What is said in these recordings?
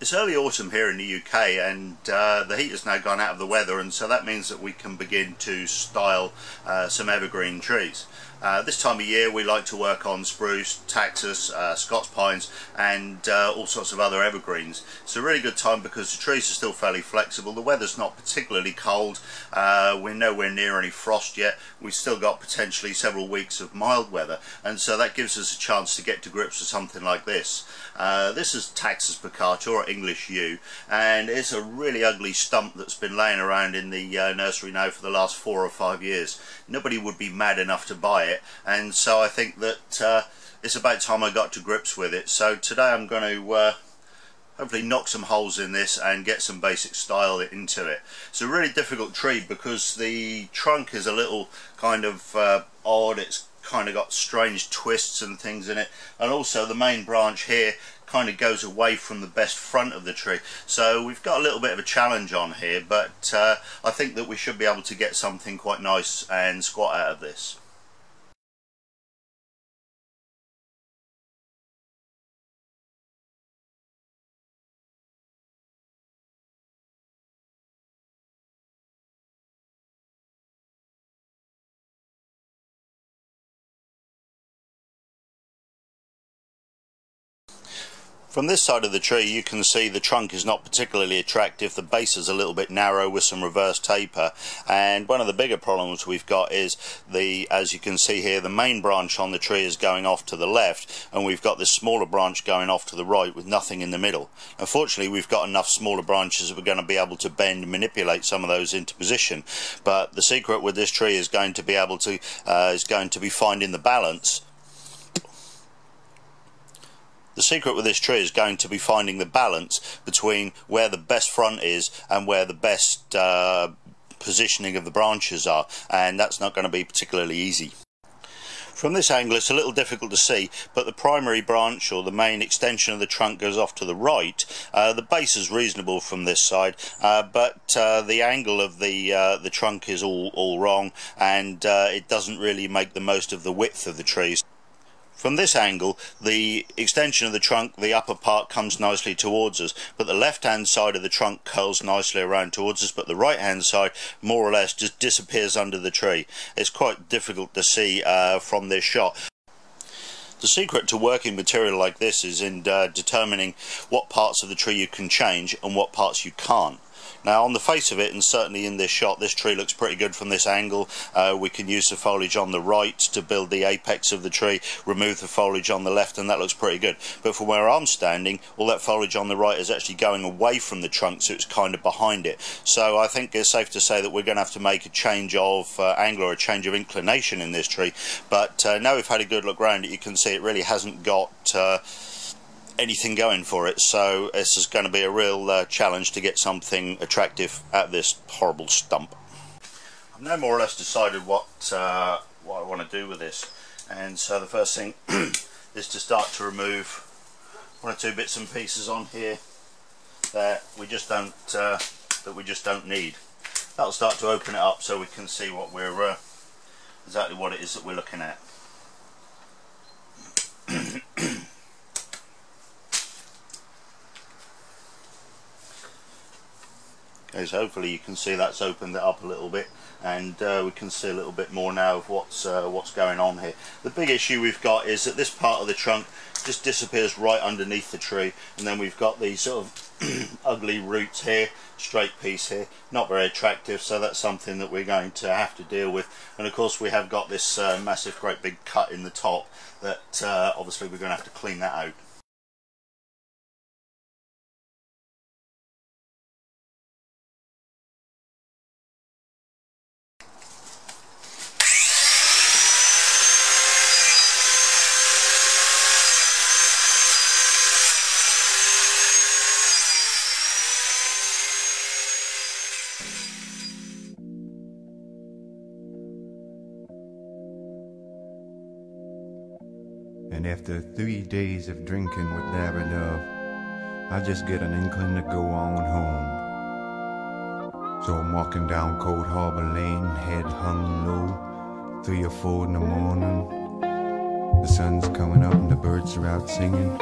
It's early autumn here in the UK, and the heat has now gone out of the weather, and so that means that we can begin to style some evergreen trees. This time of year we like to work on spruce, Taxus, Scots pines and all sorts of other evergreens. It's a really good time because the trees are still fairly flexible, the weather's not particularly cold, we're nowhere near any frost yet, we've still got potentially several weeks of mild weather, and so that gives us a chance to get to grips with something like this. This is Taxus Baccata, or English yew, and it's a really ugly stump that's been laying around in the nursery now for the last 4 or 5 years. Nobody would be mad enough to buy it, and so I think that it's about time I got to grips with it. So today I'm going to hopefully knock some holes in this and get some basic style into it. It's a really difficult tree because the trunk is a little kind of odd, it's kind of got strange twists and things in it, and also the main branch here kind of goes away from the best front of the tree, so we've got a little bit of a challenge on here, but I think that we should be able to get something quite nice and squat out of this. From this side of the tree you can see the trunk is not particularly attractive, the base is a little bit narrow with some reverse taper, and one of the bigger problems we've got is, as you can see here, the main branch on the tree is going off to the left and we've got this smaller branch going off to the right with nothing in the middle. Unfortunately we've got enough smaller branches that we're going to be able to bend and manipulate some of those into position, but the secret with this tree is going to be is going to be finding the balance. The secret with this tree is going to be finding the balance between where the best front is and where the best positioning of the branches are, and that's not going to be particularly easy. From this angle it's a little difficult to see, but the primary branch, or the main extension of the trunk, goes off to the right. The base is reasonable from this side, but the angle of the trunk is all wrong, and it doesn't really make the most of the width of the trees. From this angle, the extension of the trunk, the upper part, comes nicely towards us, but the left-hand side of the trunk curls nicely around towards us, but the right-hand side more or less just disappears under the tree. It's quite difficult to see from this shot. The secret to working material like this is in determining what parts of the tree you can change and what parts you can't. Now, on the face of it, and certainly in this shot, this tree looks pretty good from this angle. We can use the foliage on the right to build the apex of the tree, remove the foliage on the left, and that looks pretty good. But from where I'm standing, all that foliage on the right is actually going away from the trunk, so it's kind of behind it. So I think it's safe to say that we're going to have to make a change of angle, or a change of inclination in this tree. But now we've had a good look round it, you can see it really hasn't got anything going for it, so this is going to be a real challenge to get something attractive at this horrible stump. I've now more or less decided what I want to do with this, and so the first thing is to start to remove one or two bits and pieces on here that we just don't need. That'll start to open it up so we can see what we're exactly what it is that we're looking at. Okay, so hopefully you can see that's opened it up a little bit, and we can see a little bit more now of what's going on here. The big issue we've got is that this part of the trunk just disappears right underneath the tree, and then we've got these sort of ugly roots here, straight piece here, not very attractive, so that's something that we're going to have to deal with. And of course we have got this massive great big cut in the top that obviously we're going to have to clean that out. And after 3 days of drinking was never enough, I just get an inkling to go on home. So I'm walking down Cold Harbor Lane, head hung low, 3 or 4 in the morning. The sun's coming up and the birds are out singing.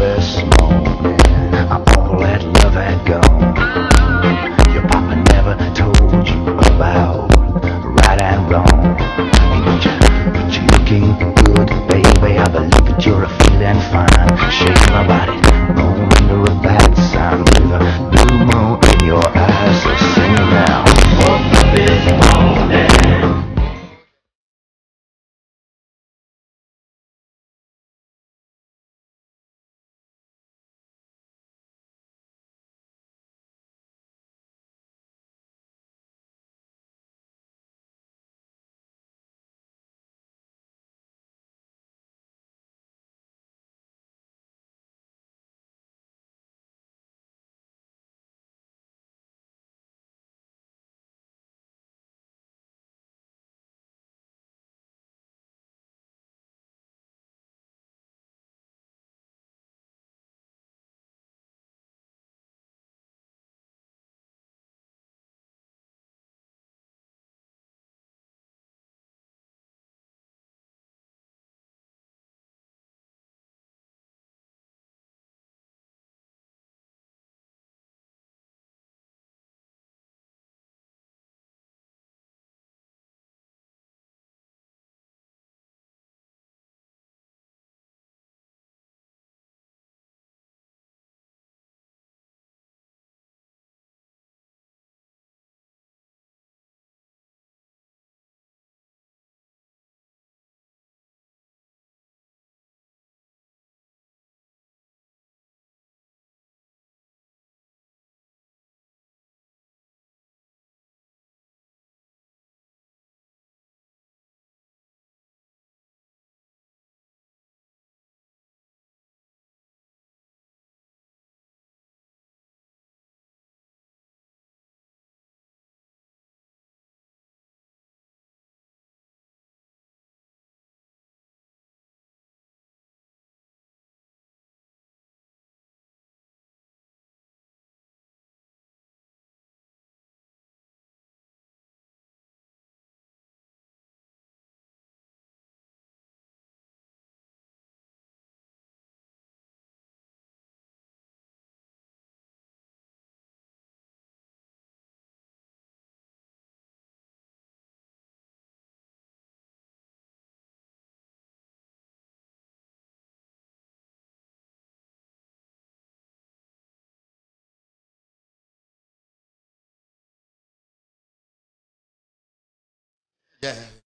this morning, I'm all that love had gone. Your papa never told you about right and wrong. But you're looking good, baby. I believe that you're feeling fine. Shake my body, I'm under a bad sign with a blue moon in your eyes. So sing now. Woke up this morning. Yeah.